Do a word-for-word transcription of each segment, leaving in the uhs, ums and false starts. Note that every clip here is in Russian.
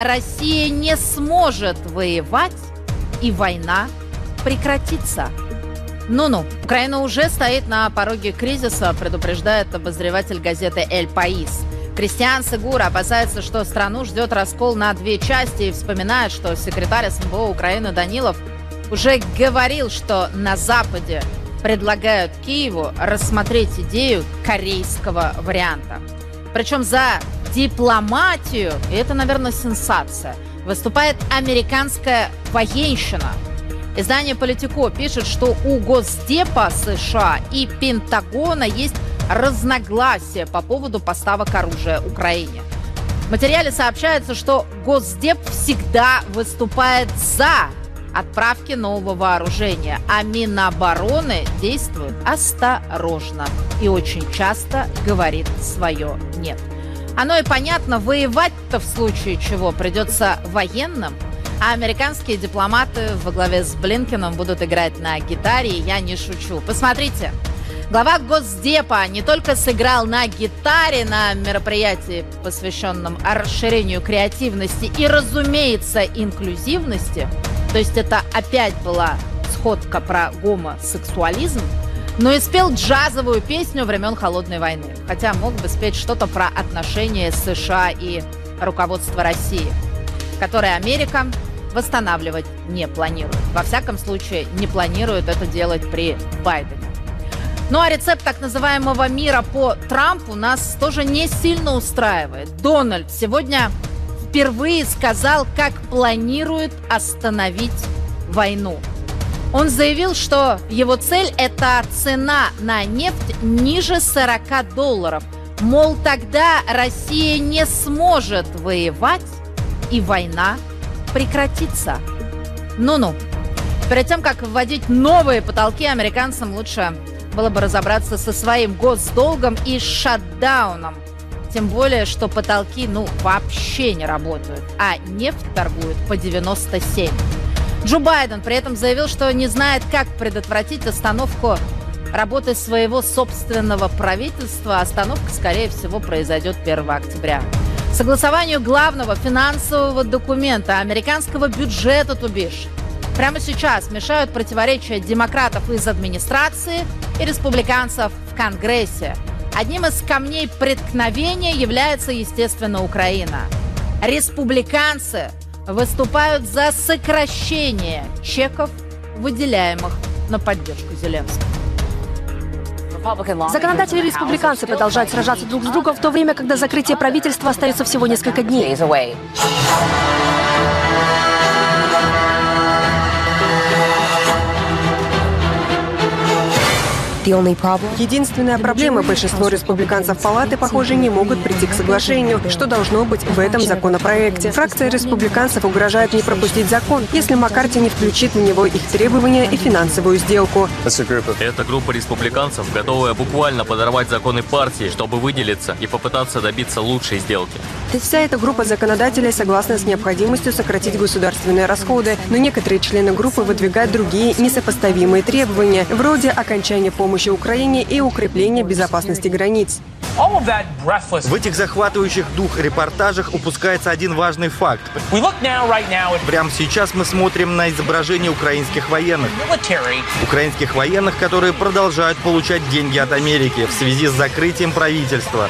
Россия не сможет воевать, и война прекратится. Ну-ну, Украина уже стоит на пороге кризиса, предупреждает обозреватель газеты «Эль Паис». Кристиан Сигур опасается, что страну ждет раскол на две части, и вспоминает, что секретарь СМБО Украины Данилов уже говорил, что на Западе предлагают Киеву рассмотреть идею корейского варианта. Причем за дипломатию, и это, наверное, сенсация, выступает американская военщина. Издание «Политико» пишет, что у Госдепа США и Пентагона есть разногласия по поводу поставок оружия Украине. В материале сообщается, что Госдеп всегда выступает за отправки нового вооружения, а Минобороны действует осторожно и очень часто говорит свое «нет». Оно и понятно, воевать-то в случае чего придется военным, а американские дипломаты во главе с Блинкеном будут играть на гитаре, и я не шучу. Посмотрите, глава Госдепа не только сыграл на гитаре на мероприятии, посвященном расширению креативности и, разумеется, инклюзивности, то есть это опять была сходка про гомосексуализм, но и спел джазовую песню времен Холодной войны. Хотя мог бы спеть что-то про отношения США и руководство России, которое Америка восстанавливать не планирует. Во всяком случае, не планирует это делать при Байдене. Ну а рецепт так называемого мира по Трампу нас тоже не сильно устраивает. Дональд сегодня впервые сказал, как планирует остановить войну. Он заявил, что его цель – это цена на нефть ниже сорока долларов. Мол, тогда Россия не сможет воевать, и война прекратится. Ну-ну. Перед тем, как вводить новые потолки, американцам лучше было бы разобраться со своим госдолгом и шатдауном. Тем более, что потолки, ну, вообще не работают, а нефть торгуют по девяносто семь. Джо Байден при этом заявил, что не знает, как предотвратить остановку работы своего собственного правительства. Остановка, скорее всего, произойдет первого октября. Согласованию главного финансового документа американского бюджета, то бишь, прямо сейчас мешают противоречия демократов из администрации и республиканцев в Конгрессе. Одним из камней преткновения является, естественно, Украина. Республиканцы выступают за сокращение чеков, выделяемых на поддержку Зеленского. Законодатели и республиканцы продолжают сражаться друг с другом в то время, когда закрытие правительства остается всего несколько дней. Единственная проблема – большинство республиканцев палаты, похоже, не могут прийти к соглашению, что должно быть в этом законопроекте. Фракция республиканцев угрожает не пропустить закон, если Макарти не включит в него их требования и финансовую сделку. Это группа республиканцев, готовая буквально подорвать законы партии, чтобы выделиться и попытаться добиться лучшей сделки. Вся эта группа законодателей согласна с необходимостью сократить государственные расходы, но некоторые члены группы выдвигают другие несопоставимые требования, вроде окончания помощи Украине и укрепление безопасности границ. В этих захватывающих дух репортажах упускается один важный факт. Прямо сейчас мы смотрим на изображение украинских военных. Украинских военных, которые продолжают получать деньги от Америки в связи с закрытием правительства.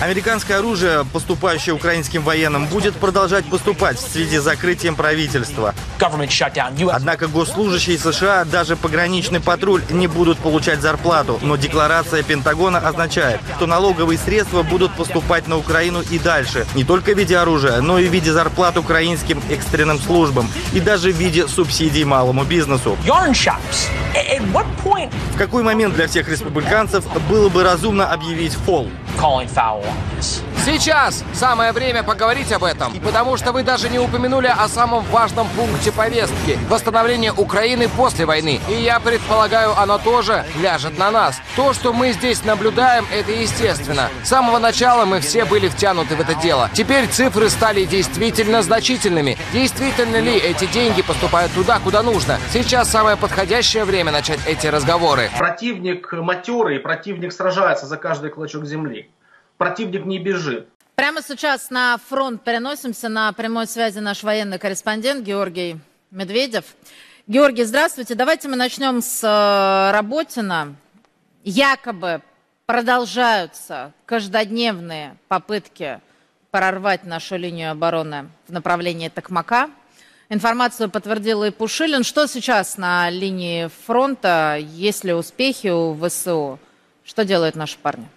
Американское оружие, поступающее украинским военным, будет продолжать поступать в связи с закрытием правительства. Однако госслужащие США, даже пограничный патруль, не будут получать зарплату. Но декларация Пентагона означает, что налоговые средства будут поступать на Украину и дальше. Не только в виде оружия, но и в виде зарплат украинским экстренным службам. И даже в виде субсидий малому бизнесу. В какой момент для всех республиканцев было бы разумно объявить фол? Сейчас самое время поговорить об этом, потому что вы даже не упомянули о самом важном пункте повестки – восстановление Украины после войны. И я предполагаю, оно тоже ляжет на нас. То, что мы здесь наблюдаем, это естественно. С самого начала мы все были втянуты в это дело. Теперь цифры стали действительно значительными. Действительно ли эти деньги поступают туда, куда нужно? Сейчас самое подходящее время начать эти разговоры. Противник матерый, противник сражается за каждый клочок земли. Противник не бежит. Прямо сейчас на фронт переносимся. На прямой связи наш военный корреспондент Георгий Медведев. Георгий, здравствуйте. Давайте мы начнем с Работина. Якобы продолжаются каждодневные попытки прорвать нашу линию обороны в направлении Токмака. Информацию подтвердил и Пушилин. Что сейчас на линии фронта? Есть ли успехи у ВСУ? Что делают наши парни?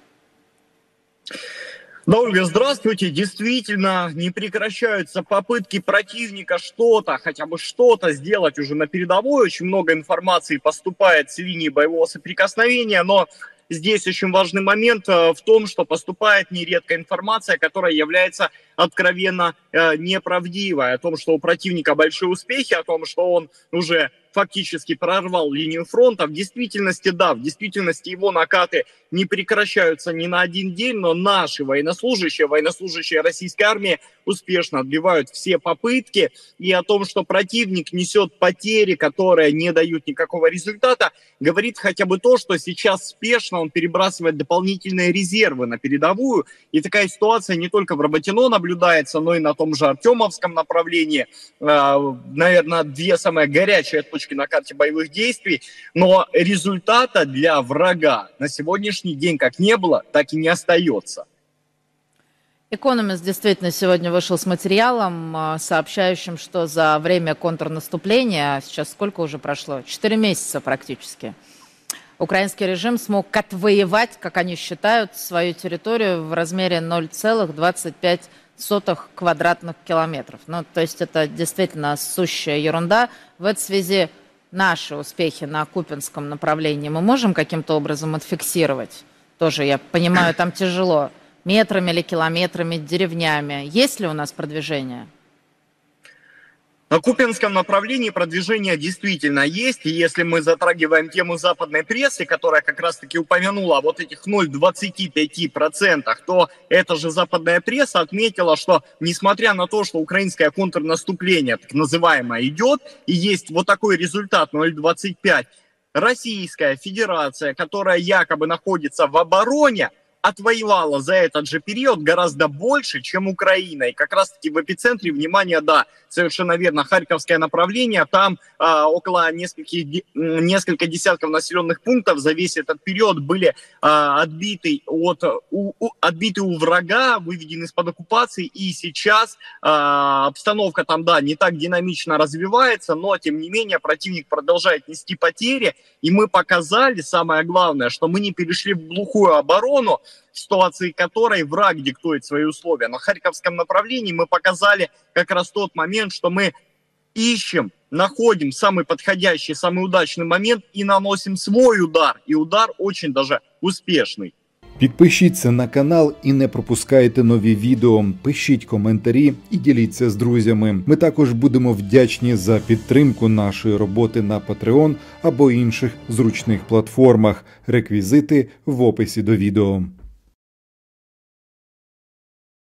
Да, Ольга, здравствуйте. Действительно, не прекращаются попытки противника что-то, хотя бы что-то сделать уже на передовой. Очень много информации поступает с линии боевого соприкосновения, но здесь очень важный момент в том, что поступает нередко информация, которая является откровенно неправдивой, о том, что у противника большие успехи, о том, что он уже фактически прорвал линию фронта. В действительности, да, в действительности его накаты не прекращаются ни на один день, но наши военнослужащие, военнослужащие российской армии успешно отбивают все попытки. И о том, что противник несет потери, которые не дают никакого результата, говорит хотя бы то, что сейчас спешно он перебрасывает дополнительные резервы на передовую. И такая ситуация не только в Работино наблюдается, но и на том же Артемовском направлении. Наверное, две самые горячие точки на карте боевых действий, но результата для врага на сегодняшний день как не было, так и не остается. Экономист действительно сегодня вышел с материалом, сообщающим, что за время контрнаступления, сейчас сколько уже прошло? Четыре месяца практически. Украинский режим смог отвоевать, как они считают, свою территорию в размере ноль целых двадцать пять сотых сотых квадратных километров. Ну, то есть это действительно сущая ерунда. В этой связи наши успехи на Купинском направлении мы можем каким-то образом отфиксировать? Тоже, я понимаю, там тяжело. Метрами или километрами, деревнями. Есть ли у нас продвижение? На Купинском направлении продвижение действительно есть. И если мы затрагиваем тему западной прессы, которая как раз-таки упомянула о вот этих ноль целых двадцати пяти сотых процента, то эта же западная пресса отметила, что несмотря на то, что украинское контрнаступление, так называемое, идет, и есть вот такой результат ноль целых двадцать пять сотых, Российская Федерация, которая якобы находится в обороне, отвоевала за этот же период гораздо больше, чем Украина. И как раз-таки в эпицентре внимания, да, совершенно верно, Харьковское направление. Там а, около нескольких, несколько десятков населенных пунктов за весь этот период были а, отбиты, от, у, у, отбиты у врага, выведены из-под оккупации. И сейчас а, обстановка там, да, не так динамично развивается, но, тем не менее, противник продолжает нести потери. И мы показали, самое главное, что мы не перешли в глухую оборону, в ситуации которой враг диктует свои условия. На Харьковском направлении мы показали как раз тот момент, что мы ищем, находим самый подходящий, самый удачный момент и наносим свой удар. И удар очень даже успешный. Підпишіться на канал і не пропускайте нові відео, пишіть коментарі і діліться з друзями. Ми також будемо вдячні за підтримку нашої роботи на Patreon або інших зручних платформах. Реквізити в описі до відео.